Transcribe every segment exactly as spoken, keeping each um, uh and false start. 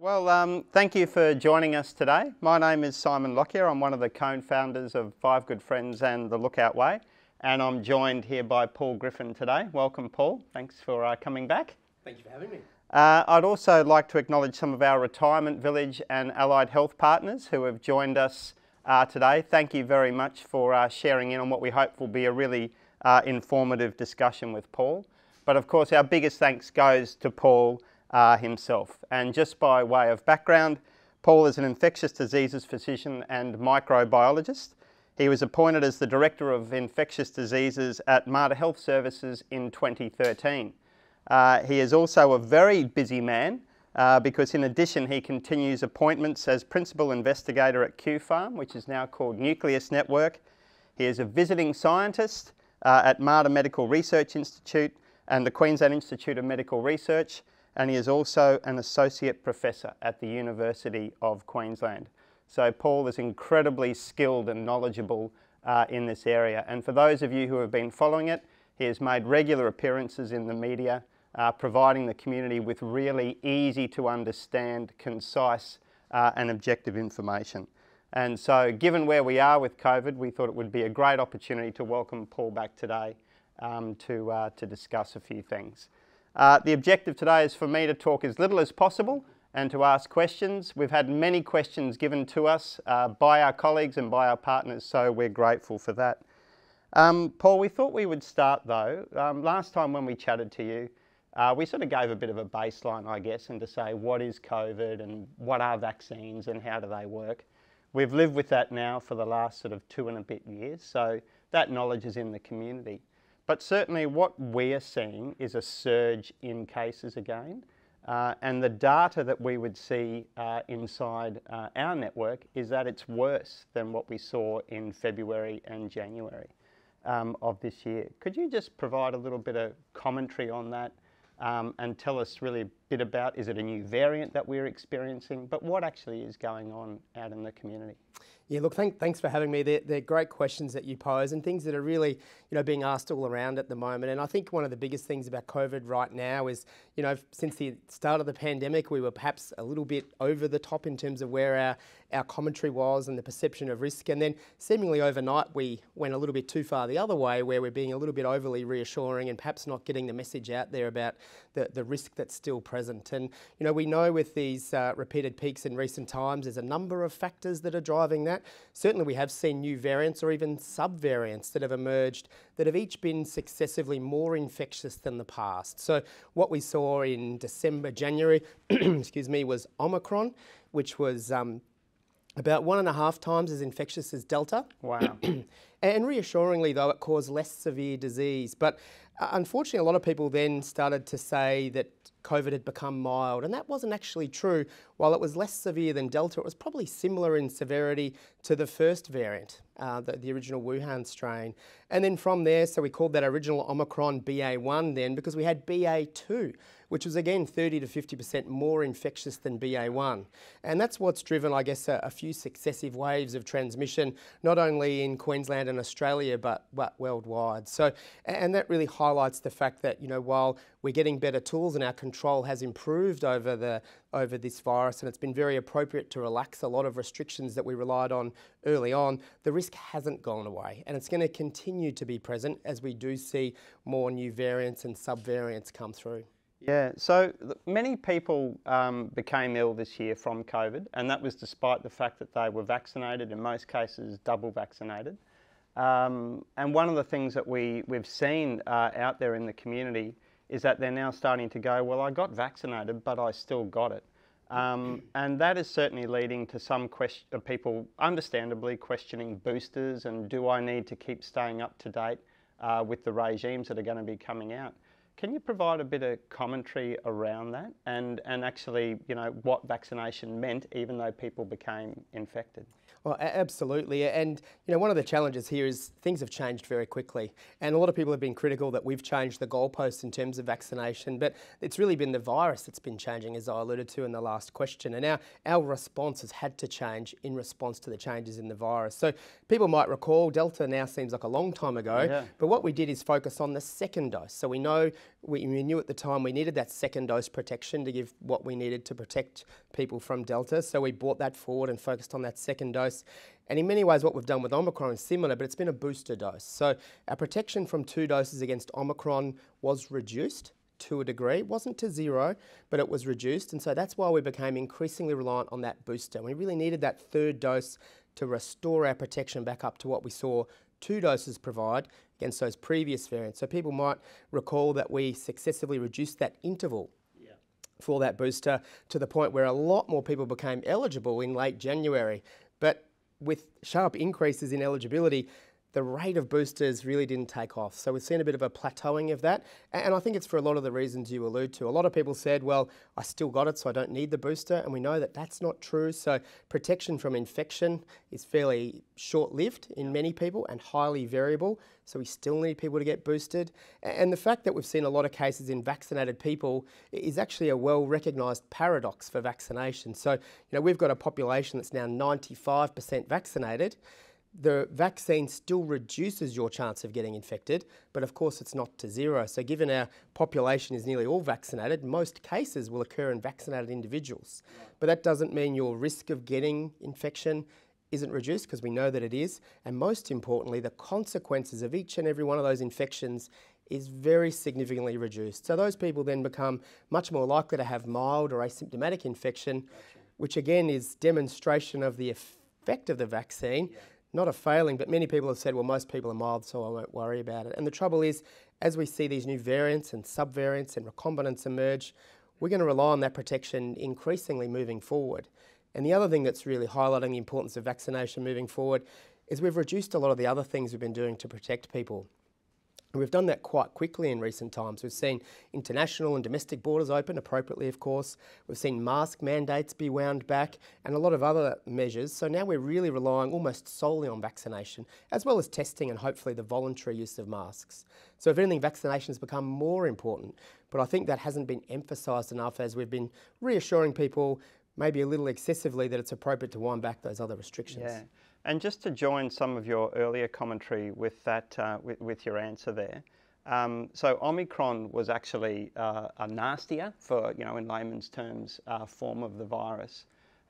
Well, um, thank you for joining us today. My name is Simon Lockyer. I'm one of the co-founders of Five Good Friends and The Lookout Way, and I'm joined here by Paul Griffin today. Welcome, Paul. Thanks for uh, coming back. Thank you for having me. Uh, I'd also like to acknowledge some of our retirement village and allied health partners who have joined us uh, today. Thank you very much for uh, sharing in on what we hope will be a really uh, informative discussion with Paul. But of course, our biggest thanks goes to Paul Uh, himself. And just by way of background, Paul is an infectious diseases physician and microbiologist. He was appointed as the Director of Infectious Diseases at Mater Health Services in twenty thirteen. Uh, he is also a very busy man uh, because in addition he continues appointments as Principal Investigator at Q Farm, which is now called Nucleus Network. He is a visiting scientist uh, at Mater Medical Research Institute and the Queensland Institute of Medical Research, and he is also an Associate Professor at the University of Queensland. So Paul is incredibly skilled and knowledgeable uh, in this area, and for those of you who have been following it, he has made regular appearances in the media, uh, providing the community with really easy to understand, concise uh, and objective information. And so given where we are with COVID, we thought it would be a great opportunity to welcome Paul back today um, to, uh, to discuss a few things. Uh, the objective today is for me to talk as little as possible and to ask questions. We've had many questions given to us uh, by our colleagues and by our partners, so we're grateful for that. Um, Paul, we thought we would start though. Um, last time when we chatted to you, uh, we sort of gave a bit of a baseline, I guess, and to say what is COVID and what are vaccines and how do they work. We've lived with that now for the last sort of two and a bit years, so that knowledge is in the community. But certainly what we are seeing is a surge in cases again, uh, and the data that we would see uh, inside uh, our network is that it's worse than what we saw in February and January um, of this year. Could you just provide a little bit of commentary on that um, and tell us really a bit about, is it a new variant that we're experiencing, but what actually is going on out in the community? Yeah, look, thank, thanks for having me. They're, they're great questions that you pose and things that are really, you know, being asked all around at the moment. And I think one of the biggest things about COVID right now is, you know, since the start of the pandemic, we were perhaps a little bit over the top in terms of where our, our commentary was and the perception of risk. And then seemingly overnight, we went a little bit too far the other way, where we're being a little bit overly reassuring and perhaps not getting the message out there about the, the risk that's still present. And, you know, we know with these uh, repeated peaks in recent times, there's a number of factors that are driving that. Certainly we have seen new variants or even subvariants that have emerged that have each been successively more infectious than the past. So what we saw in December, January, excuse me, was Omicron, which was um, about one and a half times as infectious as Delta. Wow. And reassuringly though, it caused less severe disease. But uh, unfortunately, a lot of people then started to say that COVID had become mild, and that wasn't actually true. While it was less severe than Delta, it was probably similar in severity to the first variant, uh, the, the original Wuhan strain. And then from there, so we called that original Omicron B A one then, because we had B A two, which was again thirty to fifty percent more infectious than B A one. And that's what's driven, I guess, a, a few successive waves of transmission, not only in Queensland and Australia, but, but worldwide. So, and that really highlights the fact that, you know, while we're getting better tools and our control has improved over the over this virus, and it's been very appropriate to relax a lot of restrictions that we relied on early on, the risk hasn't gone away, and it's going to continue to be present as we do see more new variants and subvariants come through. Yeah, so many people um, became ill this year from COVID, and that was despite the fact that they were vaccinated, in most cases double vaccinated. Um, and one of the things that we, we've seen uh, out there in the community is that they're now starting to go, well, I got vaccinated, but I still got it. Um, and that is certainly leading to some question, people understandably questioning boosters and do I need to keep staying up to date uh, with the regimes that are going to be coming out. Can you provide a bit of commentary around that and, and actually, you know, what vaccination meant even though people became infected? Well, absolutely. And, you know, one of the challenges here is things have changed very quickly. And a lot of people have been critical that we've changed the goalposts in terms of vaccination, but it's really been the virus that's been changing, as I alluded to in the last question. And our, our response has had to change in response to the changes in the virus. So people might recall Delta now seems like a long time ago, yeah. But what we did is focus on the second dose. So we know we knew at the time we needed that second dose protection to give what we needed to protect people from Delta. So we brought that forward and focused on that second dose. And in many ways, what we've done with Omicron is similar, but it's been a booster dose. So our protection from two doses against Omicron was reduced to a degree. It wasn't to zero, but it was reduced. And so that's why we became increasingly reliant on that booster. We really needed that third dose to restore our protection back up to what we saw two doses provide against those previous variants. So people might recall that we successively reduced that interval yeah. for that booster to the point where a lot more people became eligible in late January. But with sharp increases in eligibility, the rate of boosters really didn't take off. So we've seen a bit of a plateauing of that. And I think it's for a lot of the reasons you allude to. A lot of people said, well, I still got it, so I don't need the booster. And we know that that's not true. So protection from infection is fairly short-lived in many people and highly variable. So we still need people to get boosted. And the fact that we've seen a lot of cases in vaccinated people is actually a well-recognised paradox for vaccination. So, you know, we've got a population that's now ninety-five percent vaccinated. The vaccine still reduces your chance of getting infected, but of course it's not to zero. So given our population is nearly all vaccinated, most cases will occur in vaccinated individuals. But that doesn't mean your risk of getting infection isn't reduced, because we know that it is. And most importantly, the consequences of each and every one of those infections is very significantly reduced. So those people then become much more likely to have mild or asymptomatic infection, gotcha. Which again is demonstration of the effect of the vaccine. Yeah. Not a failing, but many people have said, well, most people are mild, so I won't worry about it. And the trouble is, as we see these new variants and subvariants and recombinants emerge, we're going to rely on that protection increasingly moving forward. And the other thing that's really highlighting the importance of vaccination moving forward is we've reduced a lot of the other things we've been doing to protect people. And we've done that quite quickly in recent times. We've seen international and domestic borders open, appropriately of course. We've seen mask mandates be wound back and a lot of other measures. So now we're really relying almost solely on vaccination, as well as testing and hopefully the voluntary use of masks. So if anything, vaccination has become more important. But I think that hasn't been emphasised enough, as we've been reassuring people maybe a little excessively that it's appropriate to wind back those other restrictions. Yeah. And just to join some of your earlier commentary with that, uh, with, with your answer there, um, so Omicron was actually uh, a nastier, for you know, in layman's terms, uh, form of the virus.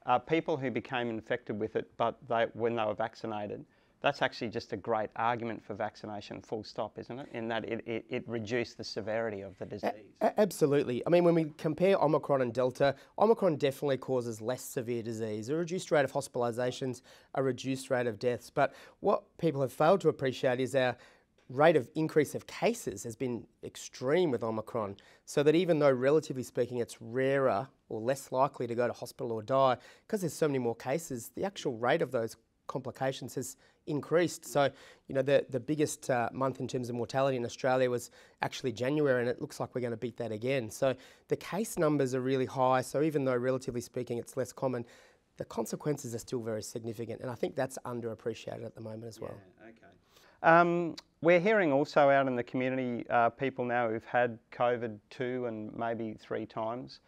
Uh, people who became infected with it, but they, when they were vaccinated, that's actually just a great argument for vaccination, full stop, isn't it? In that it, it, it reduced the severity of the disease. A- absolutely. I mean, when we compare Omicron and Delta, Omicron definitely causes less severe disease, a reduced rate of hospitalisations, a reduced rate of deaths. But what people have failed to appreciate is our rate of increase of cases has been extreme with Omicron, so that even though relatively speaking it's rarer or less likely to go to hospital or die, because there's so many more cases, the actual rate of those complications has increased. So, you know, the, the biggest uh, month in terms of mortality in Australia was actually January, and it looks like we're going to beat that again. So the case numbers are really high. So even though relatively speaking it's less common, the consequences are still very significant. And I think that's underappreciated at the moment as well. Yeah, okay. Um, we're hearing also out in the community, uh, people now who've had COVID two and maybe three times.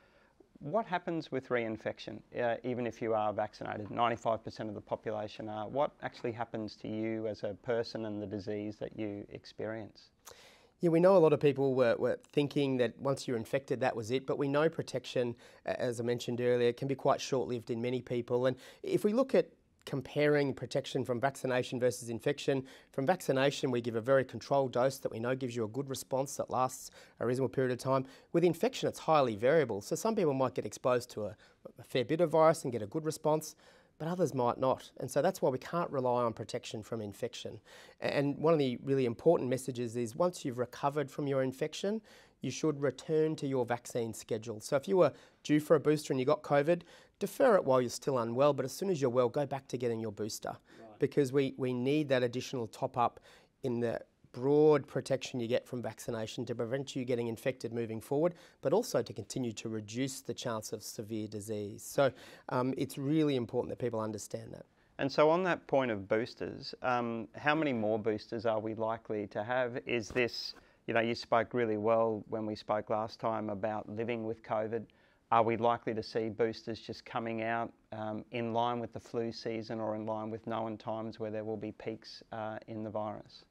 What happens with reinfection, uh, even if you are vaccinated? ninety-five percent of the population are. What actually happens to you as a person and the disease that you experience? Yeah, we know a lot of people were, were thinking that once you're infected, that was it. But we know protection, as I mentioned earlier, can be quite short-lived in many people. And if we look at comparing protection from vaccination versus infection. From vaccination, we give a very controlled dose that we know gives you a good response that lasts a reasonable period of time. With infection, it's highly variable. So some people might get exposed to a, a fair bit of virus and get a good response, but others might not. And so that's why we can't rely on protection from infection. And one of the really important messages is once you've recovered from your infection, you should return to your vaccine schedule. So if you were due for a booster and you got COVID, defer it while you're still unwell, but as soon as you're well, go back to getting your booster. Right. Because we, we need that additional top up in the broad protection you get from vaccination to prevent you getting infected moving forward, but also to continue to reduce the chance of severe disease. So um, it's really important that people understand that. And so on that point of boosters, um, how many more boosters are we likely to have? Is this, you know, you spoke really well when we spoke last time about living with COVID. Are we likely to see boosters just coming out um, in line with the flu season or in line with known times where there will be peaks uh, in the virus?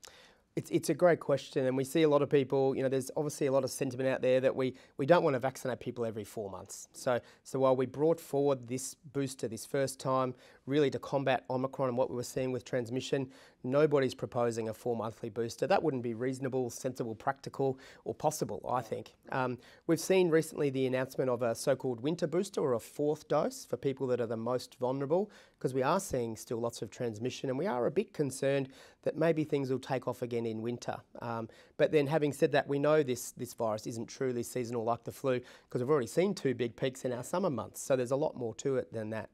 It's, it's a great question, and we see a lot of people, you know, there's obviously a lot of sentiment out there that we, we don't want to vaccinate people every four months. So, so while we brought forward this booster this first time, really to combat Omicron and what we were seeing with transmission, nobody's proposing a four-monthly booster. That wouldn't be reasonable, sensible, practical or possible, I think. Um, we've seen recently the announcement of a so-called winter booster or a fourth dose for people that are the most vulnerable, because we are seeing still lots of transmission and we are a bit concerned that maybe things will take off again in winter. Um, but then having said that, we know this, this virus isn't truly seasonal like the flu, because we've already seen two big peaks in our summer months, so there's a lot more to it than that.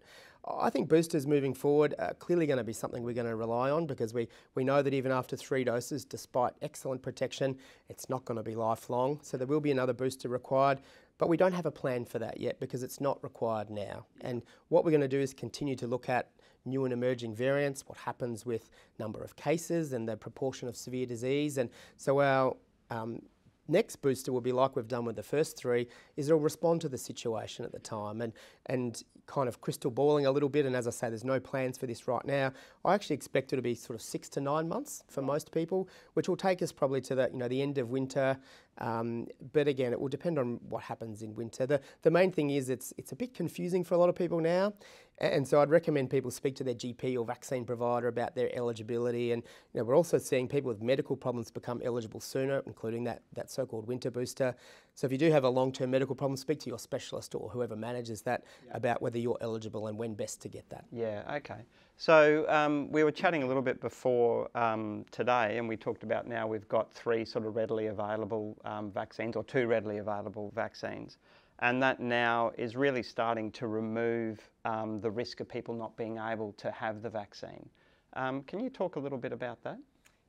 I think boosters moving forward are clearly going to be something we're going to rely on, because we, we know that even after three doses, despite excellent protection, it's not going to be lifelong. So there will be another booster required. But we don't have a plan for that yet because it's not required now. And what we're going to do is continue to look at new and emerging variants, what happens with number of cases and the proportion of severe disease. And so our um, next booster will be like we've done with the first three, is it'll respond to the situation at the time and, and kind of crystal balling a little bit. And as I say, there's no plans for this right now. I actually expect it to be sort of six to nine months for most people, which will take us probably to the, you know, the end of winter. Um, but again, it will depend on what happens in winter. The, the main thing is it's, it's a bit confusing for a lot of people now. And so I'd recommend people speak to their G P or vaccine provider about their eligibility. And you know, we're also seeing people with medical problems become eligible sooner, including that, that so-called winter booster. So if you do have a long-term medical problem, speak to your specialist or whoever manages that yeah. about whether you're eligible and when best to get that. Yeah, okay. So um, we were chatting a little bit before um, today, and we talked about now we've got three sort of readily available um, vaccines, or two readily available vaccines. And that now is really starting to remove um, the risk of people not being able to have the vaccine. Um, can you talk a little bit about that?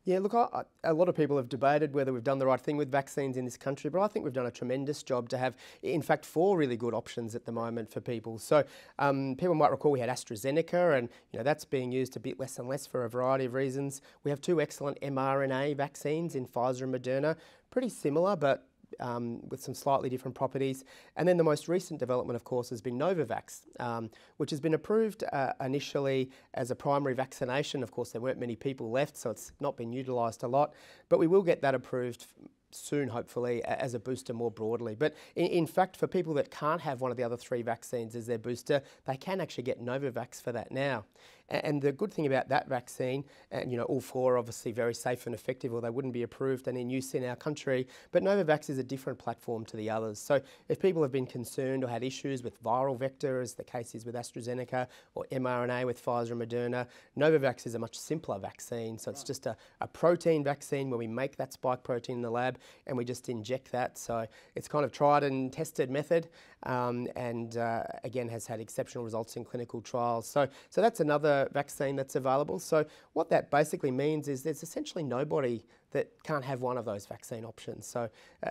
Yeah, look, I, a lot of people have debated whether we've done the right thing with vaccines in this country, but I think we've done a tremendous job to have, in fact, four really good options at the moment for people. So um, people might recall we had AstraZeneca, and you know that's being used a bit less and less for a variety of reasons. We have two excellent mRNA vaccines in Pfizer and Moderna, pretty similar, but Um, with some slightly different properties. And then the most recent development, of course, has been Novavax, um, which has been approved uh, initially as a primary vaccination. Of course, there weren't many people left, so it's not been utilised a lot, but we will get that approved soon, hopefully, as a booster more broadly. But in, in fact, for people that can't have one of the other three vaccines as their booster, they can actually get Novavax for that now. And, and the good thing about that vaccine, and you know, all four are obviously very safe and effective, or they wouldn't be approved and in use in our country, but Novavax is a different platform to the others. So if people have been concerned or had issues with viral vector, as the case is with AstraZeneca, or mRNA with Pfizer and Moderna, Novavax is a much simpler vaccine. So it's just a, a protein vaccine where we make that spike protein in the lab, and we just inject that. So it's kind of tried and tested method, um, and uh, again has had exceptional results in clinical trials. So, so that's another vaccine that's available. So what that basically means is there's essentially nobody that can't have one of those vaccine options. So uh,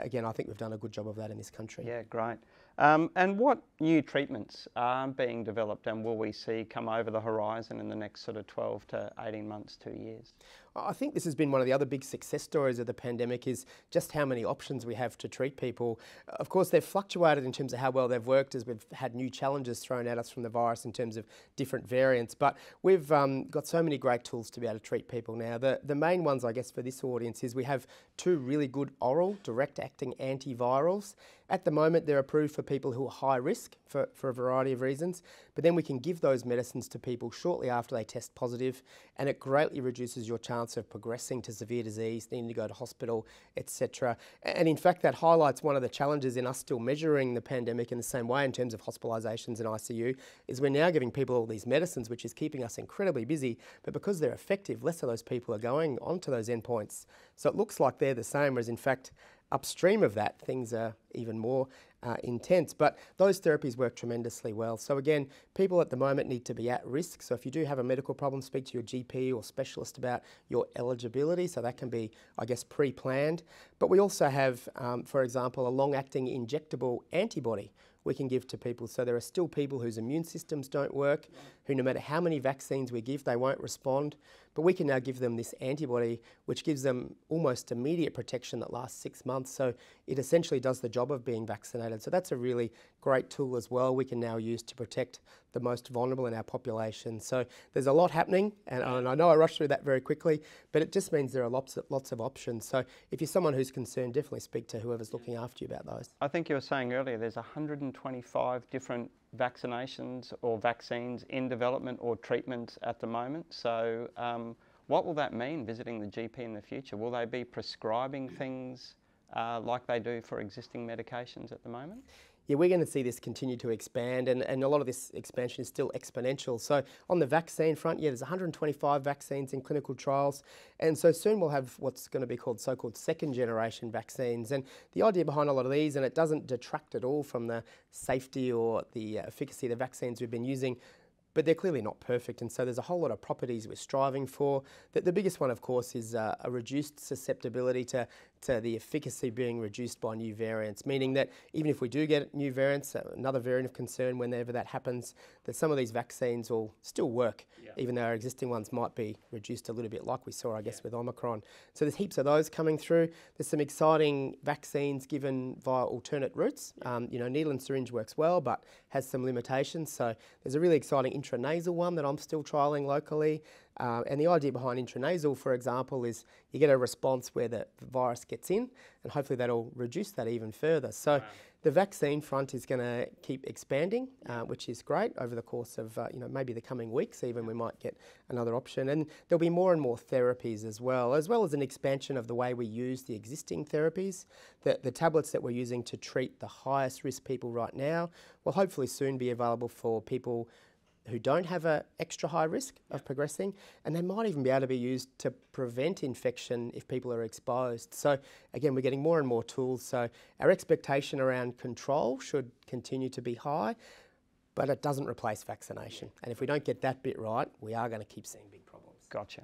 again, I think we've done a good job of that in this country. Yeah, great. Um, and what new treatments are being developed and will we see come over the horizon in the next sort of twelve to eighteen months, two years? I think this has been one of the other big success stories of the pandemic, is just how many options we have to treat people. Of course, they've fluctuated in terms of how well they've worked as we've had new challenges thrown at us from the virus in terms of different variants. But we've um, got so many great tools to be able to treat people now. The, the main ones, I guess, for this audience is we have two really good oral direct-acting antivirals. At the moment, they're approved for people who are high risk for, for a variety of reasons, but then we can give those medicines to people shortly after they test positive, and it greatly reduces your chance of progressing to severe disease, needing to go to hospital, et cetera. And in fact, that highlights one of the challenges in us still measuring the pandemic in the same way in terms of hospitalisations and I C U, is we're now giving people all these medicines, which is keeping us incredibly busy, but because they're effective, less of those people are going onto those endpoints. So it looks like they're the same, whereas in fact, upstream of that, things are even more uh, intense. But those therapies work tremendously well. So again, people at the moment need to be at risk. So if you do have a medical problem, speak to your G P or specialist about your eligibility. So that can be, I guess, pre-planned. But we also have, um, for example, a long-acting injectable antibody we can give to people. So there are still people whose immune systems don't work. who no matter how many vaccines we give, they won't respond. But we can now give them this antibody, which gives them almost immediate protection that lasts six months. So it essentially does the job of being vaccinated. So that's a really great tool as well we can now use to protect the most vulnerable in our population. So there's a lot happening, and, and I know I rushed through that very quickly, but it just means there are lots of, lots of options. So if you're someone who's concerned, definitely speak to whoever's looking after you about those. I think you were saying earlier there's one hundred twenty-five different vaccinations or vaccines in development or treatments at the moment. So um, what will that mean visiting the G P in the future? Will they be prescribing things uh, like they do for existing medications at the moment? Yeah, we're going to see this continue to expand, and, and a lot of this expansion is still exponential. So on the vaccine front, yeah, there's one hundred twenty-five vaccines in clinical trials, and so soon we'll have what's going to be called so-called second generation vaccines. And the idea behind a lot of these, and it doesn't detract at all from the safety or the efficacy of the vaccines we've been using, but they're clearly not perfect, and so there's a whole lot of properties we're striving for. The, the biggest one, of course, is uh, a reduced susceptibility to, to the efficacy being reduced by new variants, meaning that even if we do get new variants, uh, another variant of concern whenever that happens, that some of these vaccines will still work, yeah. even though our existing ones might be reduced a little bit, like we saw, I guess, yeah. with Omicron. So there's heaps of those coming through. There's some exciting vaccines given via alternate routes. Um, you know, needle and syringe works well, but has some limitations, so there's a really exciting intranasal one that I'm still trialling locally. Uh, and the idea behind intranasal, for example, is you get a response where the virus gets in, and hopefully that'll reduce that even further. So wow. the vaccine front is going to keep expanding, uh, which is great over the course of, uh, you know, maybe the coming weeks even we might get another option. And there'll be more and more therapies as well, as well as an expansion of the way we use the existing therapies. The, the tablets that we're using to treat the highest risk people right now will hopefully soon be available for people who don't have an extra high risk of progressing, and they might even be able to be used to prevent infection if people are exposed. So again, we're getting more and more tools, so our expectation around control should continue to be high, but it doesn't replace vaccination. And if we don't get that bit right, we are going to keep seeing big problems. Gotcha.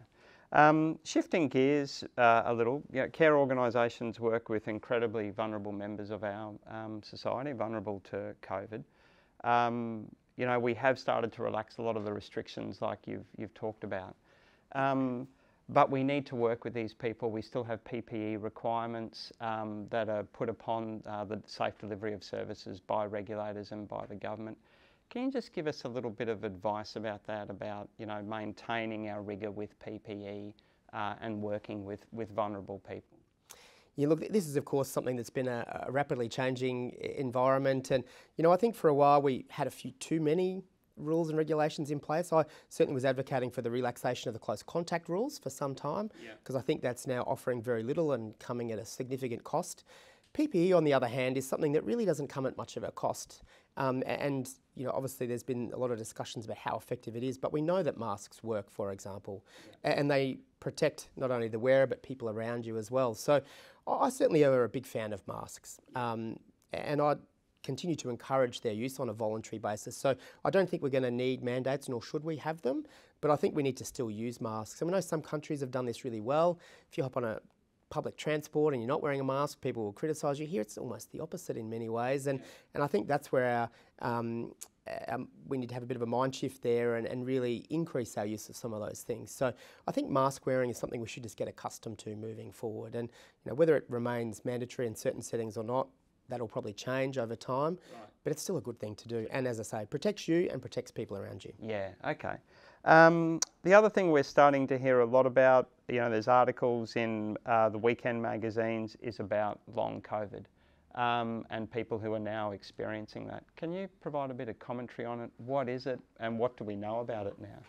Um, shifting gears uh, a little, you know, care organisations work with incredibly vulnerable members of our um, society, vulnerable to COVID. Um, You know, we have started to relax a lot of the restrictions like you've, you've talked about. Um, but we need to work with these people. We still have P P E requirements um, that are put upon uh, the safe delivery of services by regulators and by the government. Can you just give us a little bit of advice about that, about, you know, maintaining our rigour with P P E uh, and working with, with vulnerable people? Yeah, look, this is, of course, something that's been a, a rapidly changing environment. And, you know, I think for a while we had a few too many rules and regulations in place. I certainly was advocating for the relaxation of the close contact rules for some time, because yeah. I think that's now offering very little and coming at a significant cost. P P E, on the other hand, is something that really doesn't come at much of a cost. Um, and, you know, obviously there's been a lot of discussions about how effective it is, but we know that masks work, for example, yeah. and they protect not only the wearer, but people around you as well. So I certainly am a big fan of masks, um, and I continue to encourage their use on a voluntary basis. So I don't think we're going to need mandates, nor should we have them, but I think we need to still use masks. And we know some countries have done this really well. If you hop on a public transport and you're not wearing a mask, people will criticise you. Here it's almost the opposite in many ways, and, and I think that's where our, um, um, we need to have a bit of a mind shift there and, and really increase our use of some of those things. So I think mask wearing is something we should just get accustomed to moving forward, and you know, whether it remains mandatory in certain settings or not, that'll probably change over time, right. but it's still a good thing to do, and as I say, protects you and protects people around you. Yeah, okay. Um, the other thing we're starting to hear a lot about, you know, there's articles in uh, the weekend magazines, is about long COVID um, and people who are now experiencing that. Can you provide a bit of commentary on it? What is it and what do we know about it now?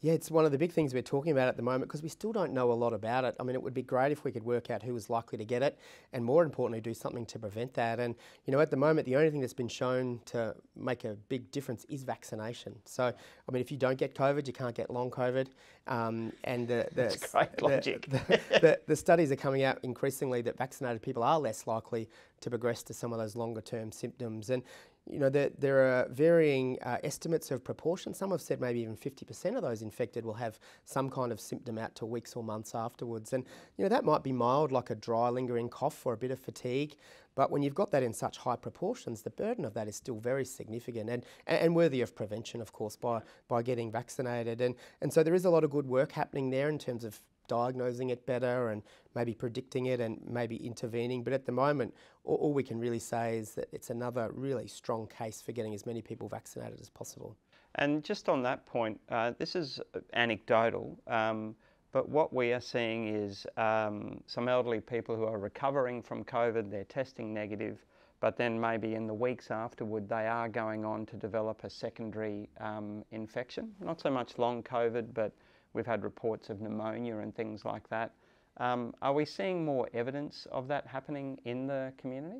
Yeah, it's one of the big things we're talking about at the moment, because we still don't know a lot about it. I mean, it would be great if we could work out who was likely to get it, and more importantly, do something to prevent that. And, you know, at the moment, the only thing that's been shown to make a big difference is vaccination. So, I mean, if you don't get COVID, you can't get long COVID. Um, and the, the, that's great the, logic. the, the, the studies are coming out increasingly that vaccinated people are less likely to progress to some of those longer term symptoms. And, you know, there, there are varying uh, estimates of proportion. Some have said maybe even fifty percent of those infected will have some kind of symptom out to weeks or months afterwards. And, you know, that might be mild, like a dry, lingering cough or a bit of fatigue. But when you've got that in such high proportions, the burden of that is still very significant and, and worthy of prevention, of course, by, by getting vaccinated. And, and so there is a lot of good work happening there in terms of diagnosing it better and maybe predicting it and maybe intervening. But at the moment, all, all we can really say is that it's another really strong case for getting as many people vaccinated as possible. And just on that point, uh, this is anecdotal, um, but what we are seeing is um, some elderly people who are recovering from COVID, they're testing negative, but then maybe in the weeks afterward, they are going on to develop a secondary um, infection. Not so much long COVID, but we've had reports of pneumonia and things like that. Um, are we seeing more evidence of that happening in the community?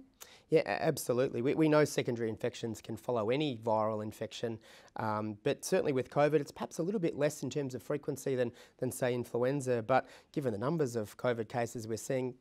Yeah, absolutely. We, we know secondary infections can follow any viral infection, um, but certainly with COVID, it's perhaps a little bit less in terms of frequency than, than say, influenza. But given the numbers of COVID cases we're seeing,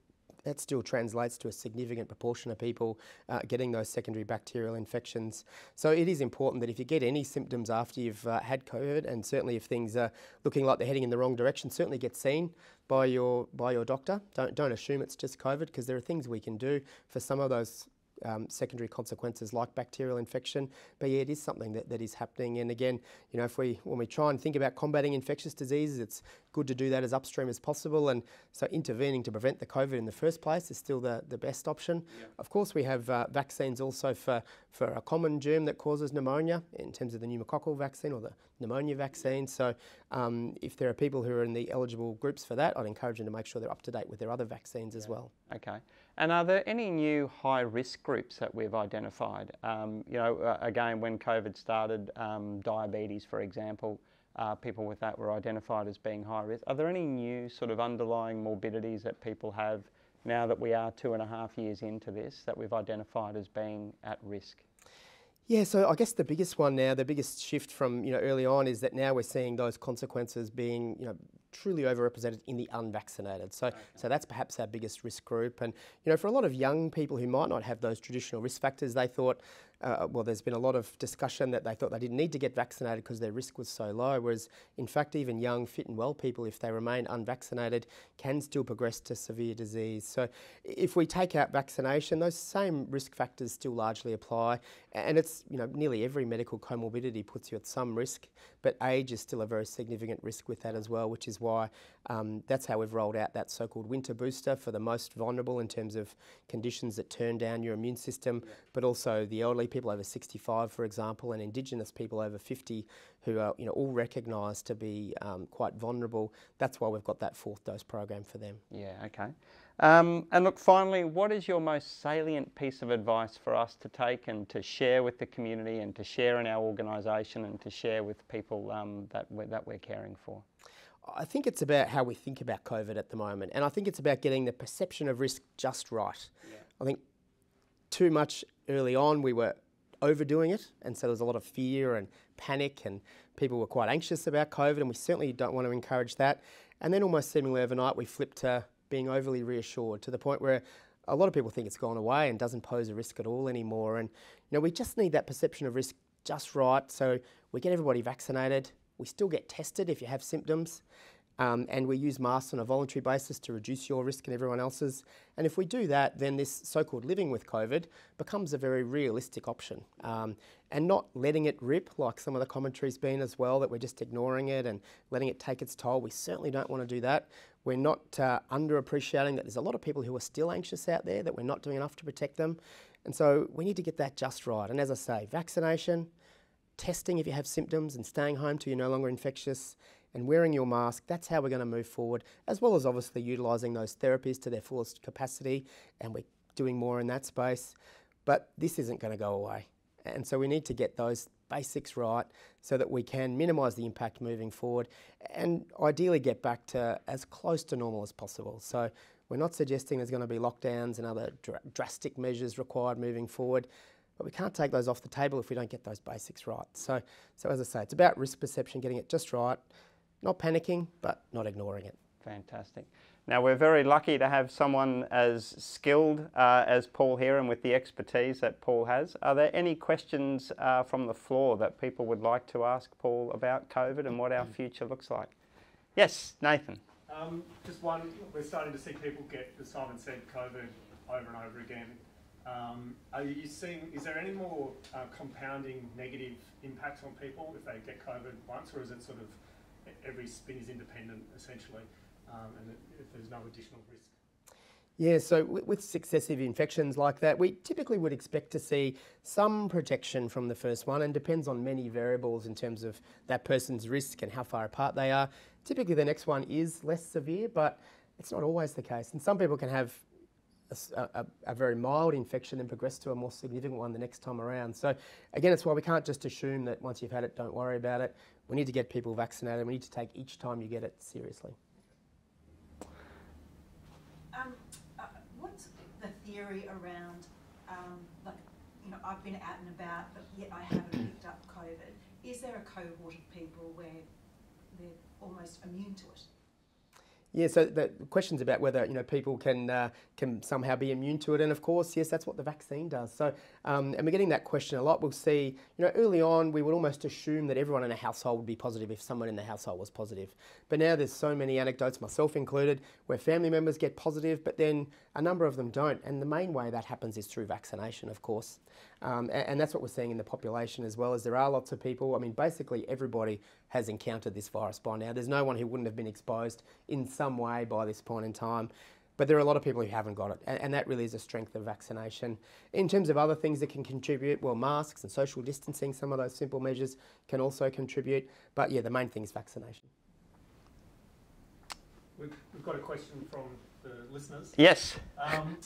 that still translates to a significant proportion of people uh, getting those secondary bacterial infections. So it is important that if you get any symptoms after you've uh, had COVID, and certainly if things are looking like they're heading in the wrong direction, certainly get seen by your by your doctor. Don't, don't assume it's just COVID, because there are things we can do for some of those Um, secondary consequences like bacterial infection. But yeah, it is something that, that is happening. And again, you know, if we when we try and think about combating infectious diseases, it's good to do that as upstream as possible. And so intervening to prevent the COVID in the first place is still the, the best option. Yeah. Of course, we have uh, vaccines also for, for a common germ that causes pneumonia in terms of the pneumococcal vaccine or the pneumonia vaccine. So um, if there are people who are in the eligible groups for that, I'd encourage them to make sure they're up to date with their other vaccines yeah. as well. Okay. And are there any new high-risk groups that we've identified? Um, you know, uh, again, when COVID started, um, diabetes, for example, uh, people with that were identified as being high-risk. Are there any new sort of underlying morbidities that people have now that we are two and a half years into this that we've identified as being at risk? Yeah, so I guess the biggest one now, the biggest shift from, you know, early on is that now we're seeing those consequences being, you know, truly overrepresented in the unvaccinated. So, okay. so that's perhaps our biggest risk group. And, you know, for a lot of young people who might not have those traditional risk factors, they thought, uh, well, there's been a lot of discussion that they thought they didn't need to get vaccinated because their risk was so low. Whereas, in fact, even young, fit and well people, if they remain unvaccinated, can still progress to severe disease. So if we take out vaccination, those same risk factors still largely apply. And it's, you know, nearly every medical comorbidity puts you at some risk, but age is still a very significant risk with that as well, which is why um, that's how we've rolled out that so-called winter booster for the most vulnerable in terms of conditions that turn down your immune system, yeah. but also the elderly, people over sixty-five, for example, and Indigenous people over fifty who are, you know, all recognised to be um, quite vulnerable. That's why we've got that fourth dose program for them. Yeah, okay. Um, and look, finally, what is your most salient piece of advice for us to take and to share with the community and to share in our organisation and to share with people um, that, we're, that we're caring for? I think it's about how we think about COVID at the moment, and I think it's about getting the perception of risk just right. Yeah. I think too much early on we were overdoing it, and so there was a lot of fear and panic, and people were quite anxious about COVID, and we certainly don't want to encourage that. And then almost seemingly overnight we flipped to being overly reassured, to the point where a lot of people think it's gone away and doesn't pose a risk at all anymore. And you know, we just need that perception of risk just right, so we get everybody vaccinated. We still get tested if you have symptoms, um, and we use masks on a voluntary basis to reduce your risk and everyone else's. And if we do that, then this so-called living with COVID becomes a very realistic option. Um, and not letting it rip, like some of the commentary's been as well, that we're just ignoring it and letting it take its toll. We certainly don't want to do that. We're not uh, underappreciating that there's a lot of people who are still anxious out there, that we're not doing enough to protect them. And so we need to get that just right. And as I say, vaccination, testing if you have symptoms, and staying home till you're no longer infectious, and wearing your mask. That's how we're going to move forward, as well as obviously utilising those therapies to their fullest capacity, and we're doing more in that space. But this isn't going to go away, and so we need to get those basics right so that we can minimise the impact moving forward and ideally get back to as close to normal as possible. So we're not suggesting there's going to be lockdowns and other dr- drastic measures required moving forward. But we can't take those off the table if we don't get those basics right. So, so as I say, it's about risk perception, getting it just right, not panicking, but not ignoring it. Fantastic. Now, we're very lucky to have someone as skilled uh, as Paul here and with the expertise that Paul has. Are there any questions uh, from the floor that people would like to ask Paul about COVID and what our future looks like? Yes, Nathan. Um, just one, we're starting to see people get, as Simon said, COVID over and over again. Um, are you seeing, is there any more uh, compounding negative impacts on people if they get COVID once, or is it sort of every spin is independent essentially, um, and it, if there's no additional risk? Yeah, so with successive infections like that, we typically would expect to see some protection from the first one, and depends on many variables in terms of that person's risk and how far apart they are. Typically the next one is less severe, but it's not always the case. And some people can have a, a, a very mild infection and progress to a more significant one the next time around. So again, it's why we can't just assume that once you've had it, don't worry about it. We need to get people vaccinated. We need to take each time you get it seriously. Um, theory around, um, like, you know, I've been out and about, but yet I haven't picked up COVID. Is there a cohort of people where they're almost immune to it? Yeah, so the question's about whether, you know, people can uh, can somehow be immune to it, and of course, yes, that's what the vaccine does. So, um, and we're getting that question a lot. We'll see, you know, early on, we would almost assume that everyone in a household would be positive if someone in the household was positive. But now there's so many anecdotes, myself included, where family members get positive, but then a number of them don't. And the main way that happens is through vaccination, of course. Um, and, and that's what we're seeing in the population as well, as there are lots of people, I mean, basically everybody has encountered this virus by now. There's no one who wouldn't have been exposed in some some way by this point in time, but there are a lot of people who haven't got it, and, and that really is a strength of vaccination. In terms of other things that can contribute, well, masks and social distancing, some of those simple measures can also contribute, but yeah, the main thing is vaccination. We've, we've got a question from the listeners. Yes. Um,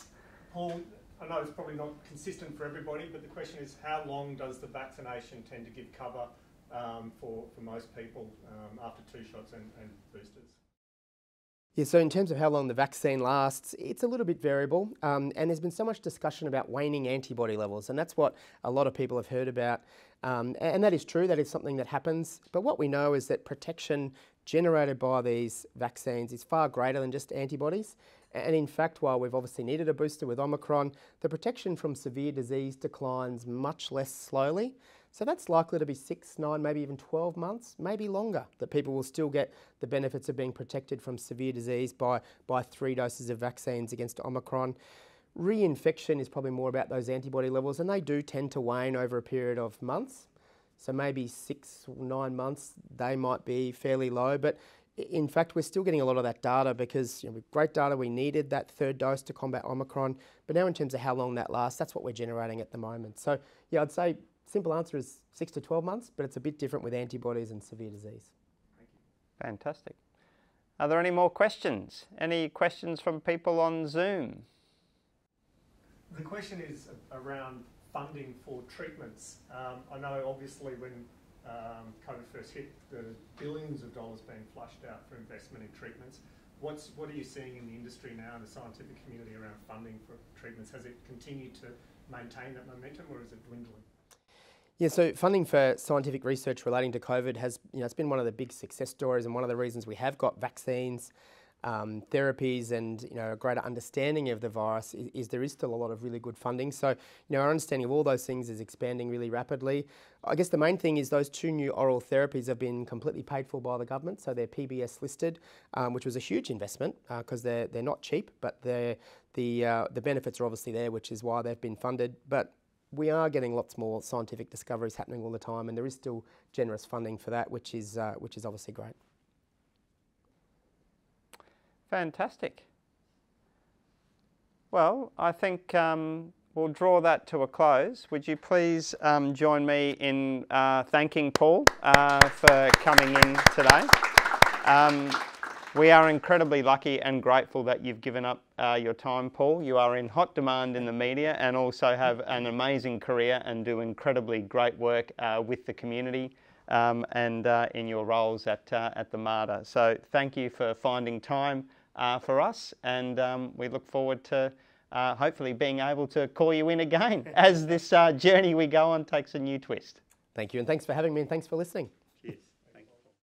Paul, I know it's probably not consistent for everybody, but the question is, how long does the vaccination tend to give cover um, for, for most people um, after two shots and, and boosters? Yeah, so in terms of how long the vaccine lasts, it's a little bit variable, um, and there's been so much discussion about waning antibody levels, and that's what a lot of people have heard about, um, and that is true, that is something that happens, but what we know is that protection generated by these vaccines is far greater than just antibodies, and in fact, while we've obviously needed a booster with Omicron, the protection from severe disease declines much less slowly. So that's likely to be six, nine, maybe even twelve months, maybe longer, that people will still get the benefits of being protected from severe disease by, by three doses of vaccines against Omicron. Reinfection is probably more about those antibody levels, and they do tend to wane over a period of months. So maybe six, nine months, they might be fairly low, but in fact, we're still getting a lot of that data because, you know, with great data, we needed that third dose to combat Omicron, but now in terms of how long that lasts, that's what we're generating at the moment. So yeah, I'd say simple answer is six to twelve months, but it's a bit different with antibodies and severe disease. Thank you. Fantastic. Are there any more questions? Any questions from people on Zoom? The question is around funding for treatments. Um, I know obviously when um, COVID first hit, the billions of dollars being flushed out for investment in treatments. What's, what are you seeing in the industry now, in the scientific community, around funding for treatments? Has it continued to maintain that momentum, or is it dwindling? Yeah, so funding for scientific research relating to COVID has, you know, it's been one of the big success stories, and one of the reasons we have got vaccines, um, therapies, and, you know, a greater understanding of the virus is, is there is still a lot of really good funding. So, you know, our understanding of all those things is expanding really rapidly. I guess the main thing is those two new oral therapies have been completely paid for by the government, so they're P B S listed, um, which was a huge investment because uh, they're they're not cheap, but they're the uh, the benefits are obviously there, which is why they've been funded, but we are getting lots more scientific discoveries happening all the time, and there is still generous funding for that, which is, uh, which is obviously great. Fantastic. Well, I think um, we'll draw that to a close. Would you please um, join me in uh, thanking Paul uh, for coming in today? Um, We are incredibly lucky and grateful that you've given up uh, your time, Paul. You are in hot demand in the media and also have an amazing career and do incredibly great work uh, with the community um, and uh, in your roles at, uh, at the Mater. So thank you for finding time uh, for us, and um, we look forward to uh, hopefully being able to call you in again as this uh, journey we go on takes a new twist. Thank you, and thanks for having me, and thanks for listening.